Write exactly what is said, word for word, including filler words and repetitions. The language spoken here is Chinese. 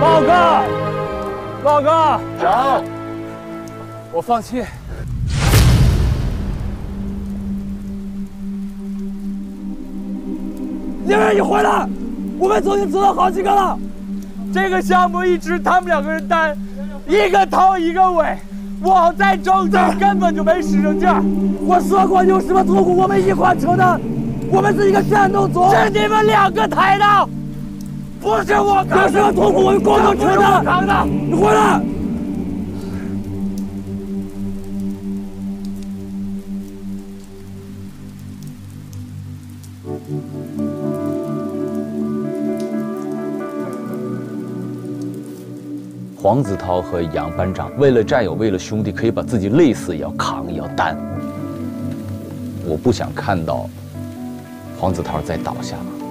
老哥，老哥，啥？我放弃。 因为你回来，我们曾经走了好几个了。这个项目一直他们两个人单，一个头一个尾，我在中间根本就没使上劲儿。我说过有什么痛苦我们一块承担，我们是一个战斗组，是你们两个抬的，不是我扛的。有什么痛苦我们共同承担。扛的，你回来。 黄子韬和杨班长为了战友，为了兄弟，可以把自己累死也要扛，也要担。我不想看到黄子韬再倒下了。